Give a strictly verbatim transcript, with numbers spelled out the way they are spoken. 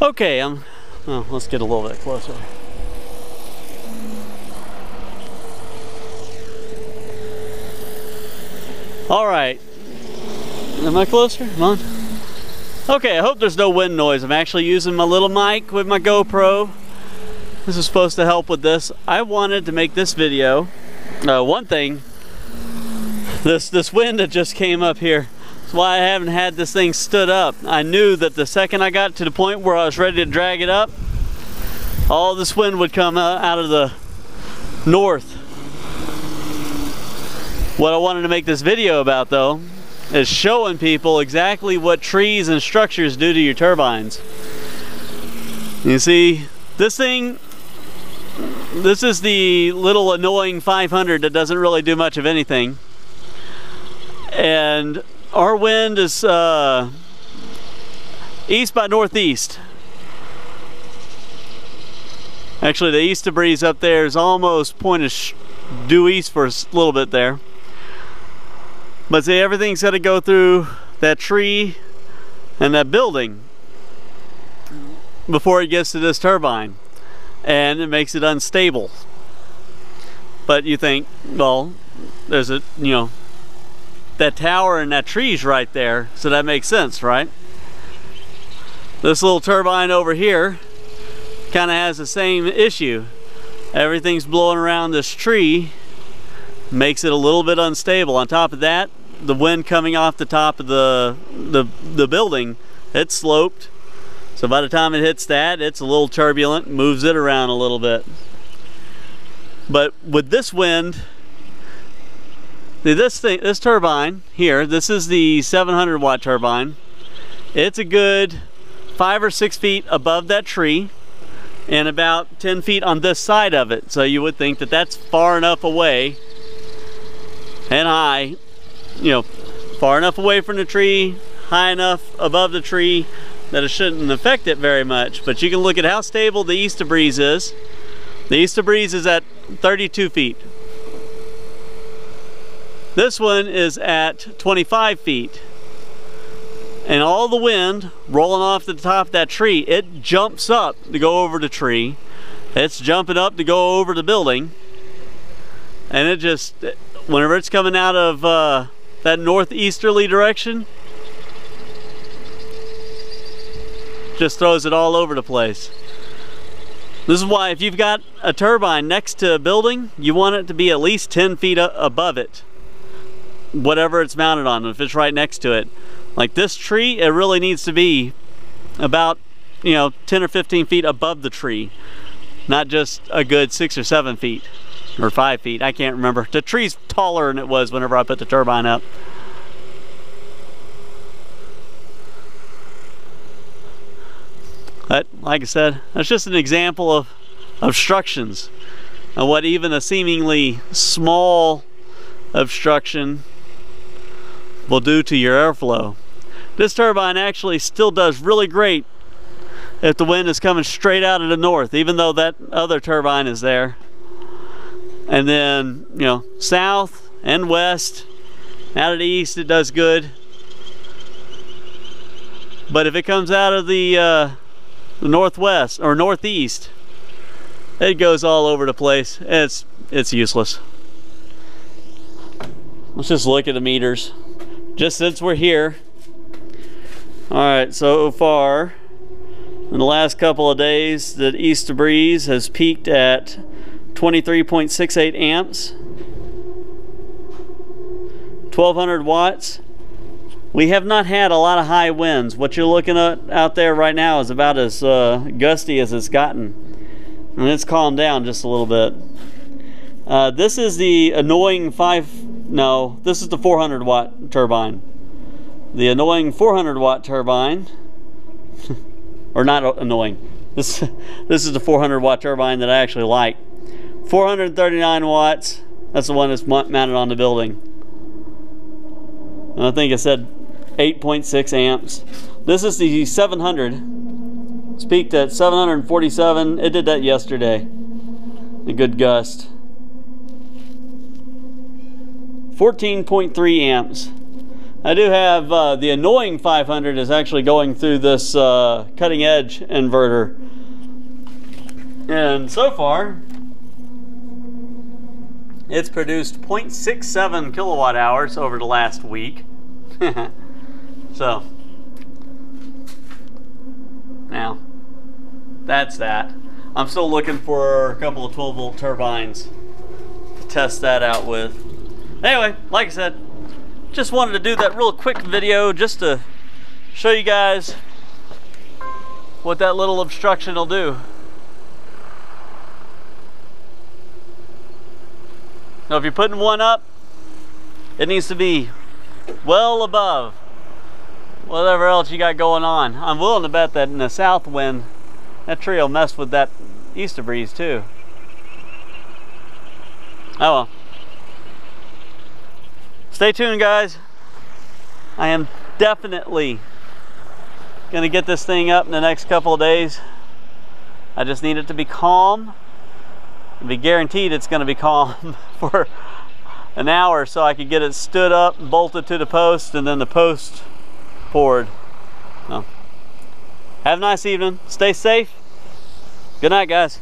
Okay, um, well, let's get a little bit closer. All right, am I closer? Come on. Okay, I hope there's no wind noise. I'm actually using my little mic with my GoPro. This is supposed to help with this. I wanted to make this video. Uh, one thing, this this wind that just came up here, that's why I haven't had this thing stood up. I knew that the second I got to the point where I was ready to drag it up, all this wind would come out of the north. What I wanted to make this video about, though, is showing people exactly what trees and structures do to your turbines. You see, this thing, this is the little annoying five hundred that doesn't really do much of anything. And our wind is uh, east by northeast. Actually, the east breeze up there is almost pointed due east for a little bit there. But see, everything's got to go through that tree and that building before it gets to this turbine, and it makes it unstable. But you think, well, there's a, you know, that tower and that tree's right there, so that makes sense, right? This little turbine over here kind of has the same issue. Everything's blowing around this tree, makes it a little bit unstable. On top of that, the wind coming off the top of the the, the building, it's sloped. So by the time it hits that, it's a little turbulent, moves it around a little bit. But with this wind, this thing, this turbine here, this is the seven hundred watt turbine. It's a good five or six feet above that tree and about ten feet on this side of it. So you would think that that's far enough away and high, you know, far enough away from the tree, high enough above the tree, that it shouldn't affect it very much. But you can look at how stable the Easter breeze is. The Easter breeze is at thirty-two feet. This one is at twenty-five feet. And all the wind rolling off the top of that tree, it jumps up to go over the tree. It's jumping up to go over the building. And it just, whenever it's coming out of uh, that northeasterly direction, just throws it all over the place. This is why if you've got a turbine next to a building, you want it to be at least ten feet above it, whatever it's mounted on, if it's right next to it. Like this tree, it really needs to be about, you know, ten or fifteen feet above the tree, not just a good six or seven feet or five feet. I can't remember. The tree's taller than it was whenever I put the turbine up. But, like I said, that's just an example of obstructions and what even a seemingly small obstruction will do to your airflow. This turbine actually still does really great if the wind is coming straight out of the north, even though that other turbine is there. And then, you know, south and west, out of the east, it does good. But if it comes out of the uh, the northwest or northeast, it goes all over the place. It's it's useless. Let's just look at the meters, just since we're here. All right, so far in the last couple of days, the east breeze has peaked at twenty-three point six eight amps, twelve hundred watts. We have not had a lot of high winds. What you're looking at out there right now is about as uh, gusty as it's gotten. And it's calmed down just a little bit. Uh, this is the annoying five, no, this is the four hundred watt turbine. The annoying four hundred watt turbine, or not annoying, this, this is the four hundred watt turbine that I actually like. four hundred thirty-nine watts, that's the one that's mounted on the building. And I think I said eight point six amps. This is the seven hundred. It's peaked at seven hundred forty-seven. It did that yesterday. A good gust. fourteen point three amps. I do have uh, the annoying five hundred is actually going through this uh, cutting edge inverter. And so far, it's produced zero point six seven kilowatt hours over the last week. So, now, that's that. I'm still looking for a couple of twelve volt turbines to test that out with. Anyway, like I said, just wanted to do that real quick video just to show you guys what that little obstruction will do. Now if you're putting one up, it needs to be well above whatever else you got going on. I'm willing to bet that in the south wind, that tree will mess with that Easter breeze too. Oh well. Stay tuned, guys. I am definitely gonna get this thing up in the next couple of days. I just need it to be calm. I'd be guaranteed it's going to be calm for an hour, so I could get it stood up, bolted to the post, and then the post poured. So, have a nice evening. Stay safe. Good night, guys.